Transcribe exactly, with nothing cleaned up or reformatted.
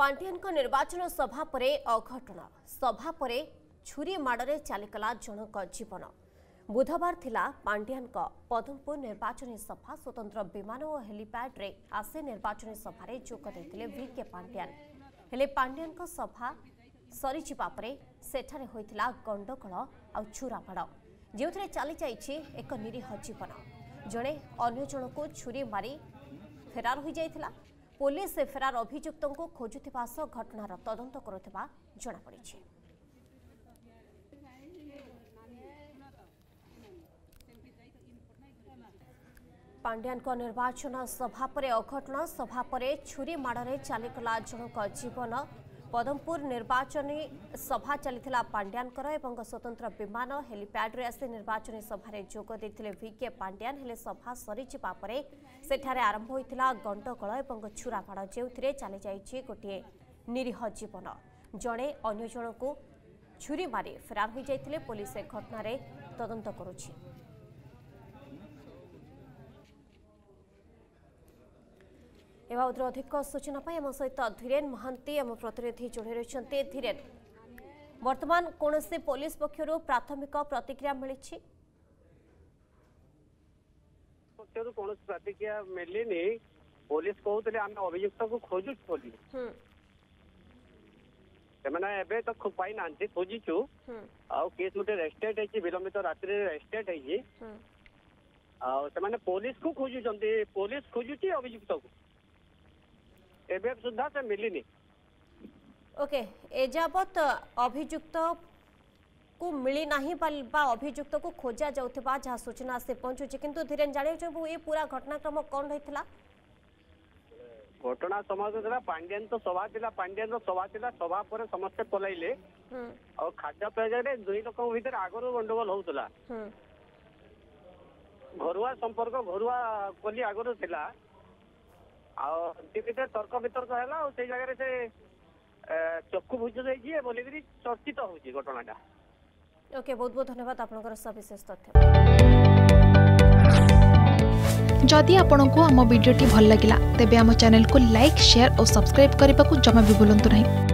पांडियन को निर्वाचन सभा परे अघटन सभा परे छुरी माड़े चलीगला जनक जीवन। बुधवार थिला पांडियन का पदमपुर निर्वाचन सभा। स्वतंत्र विमान और हेलीपैड रे आसे निर्वाचन सभा रे जोग देथिले वी के पांडियन। हेले पांडियन का सभा सरी जिबा परे सेठारे होइथिला गंडगोल आ छुरा माड़, जेउथरे चली जाइछि एक निरीह जीवन। जड़े अन्य जनक छुरी मारी फेरार हो जाइथिला। पुलिस फेरार अभियुक्त को खोजुवा सह घटनार तदंत करुवा जणापड़ी। पांडियन निर्वाचन सभा परे अघटन सभा परे छुरी माड़े चलीगला जनक जीवन। पदमपुर निर्वाचनी सभा चली पांडियन एवं स्वतंत्र विमान हेलीपैड रे आसी निर्वाचन सभा जोग देथिले वी के पांडियन। हेले सभा सरी जिबा परे सेठारे आरंभ होइथिला गंडगोल एवं छुराफाड़, जेउथिरे चली जाइछि गोटे निरीह जीवन। जड़े अन्य जनकु छुरी मारी फेरार हो जाइथिले। पुलिस ए घटना रे तदंत करुछि। ए बाबद अधिक सूचना आम सहित धीरेन महांती आम प्रतिनिधि जोड़ी रही। धीरेन, वर्तमान कौन से पुलिस पक्षर प्राथमिक प्रतिक्रिया मिली? पक्षर कौन प्रतिक्रिया मिलनी। पुलिस कहते आम अभियुक्त को खोजुँ से तो पाई ना खोजु। आस गोटे रेस्टेड है, विलंबित रात्रि रेस्टेड है। पुलिस को खोजुं, पुलिस खोजुची अभियुक्त को एबे सुधा से मिलनी। ओके, एजाबत अभियुक्त को मिली नहीं बा अभियुक्त को खोजा जाउथबा जहा सूचना से पहुंचुची। किंतु धीरेन जाने जो ये पूरा घटनाक्रम कौन रहितला? घटना समाज जरा पांडियन तो सभा थिला, पांडियन सभा थिला। सभा पर समस्त पलाइले और खाद्य पेय रे दुई लोक भीतर आगरो गंडगोल होउतला। घरुआ संपर्क घरुआ कोली आगरो थिला। तर्क वितर्क है जगह से चक्कु भुजु बोलिकी चर्चित होगी घटनाटा। ओके, बहुत बहुत धन्यवाद आपनकर सविशेष तथ्य। जदि आपंक आम भिडी भल लगा तेब आम चैनल को लाइक, शेयर और सब्सक्राइब करने को जमा भी भूलु नहीं।